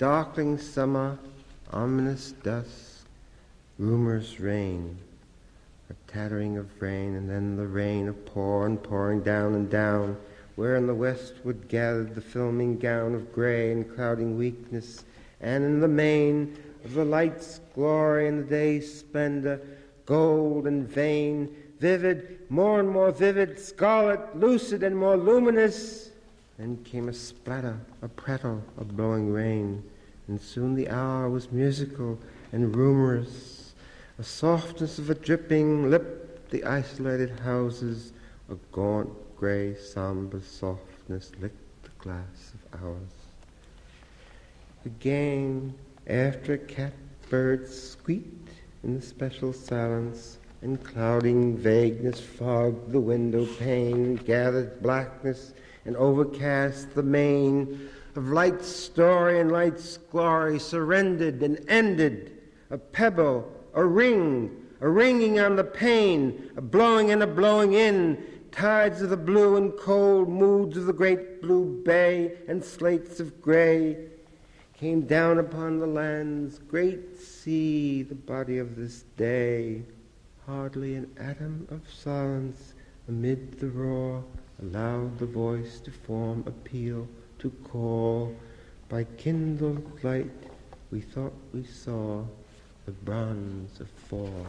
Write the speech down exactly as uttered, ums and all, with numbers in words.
Darkling summer, ominous dusk, rumors rain, a tattering of rain, and then the rain of pour and pouring down and down, where in the westward gathered the filming gown of grey and clouding weakness, and in the main of the light's glory and the day's splendour, gold and vain, vivid, more and more vivid, scarlet, lucid and more luminous. Then came a splatter, a prattle of blowing rain, and soon the hour was musical and rumorous, a softness of a dripping lipped the isolated houses, a gaunt, grey, sombre softness licked the glass of hours. Again, after a catbird squeaked in the special silence, and clouding vagueness fogged the window pane, gathered blackness and overcast the main of light's story and light's glory, surrendered and ended, a pebble, a ring, a ringing on the pane, a blowing and a blowing in, tides of the blue and cold moods of the great blue bay and slates of grey, came down upon the land's great sea, the body of this day, hardly an atom of silence amid the roar, allowed the voice to form appeal, to call. By kindled light we thought we saw the bronze of fall.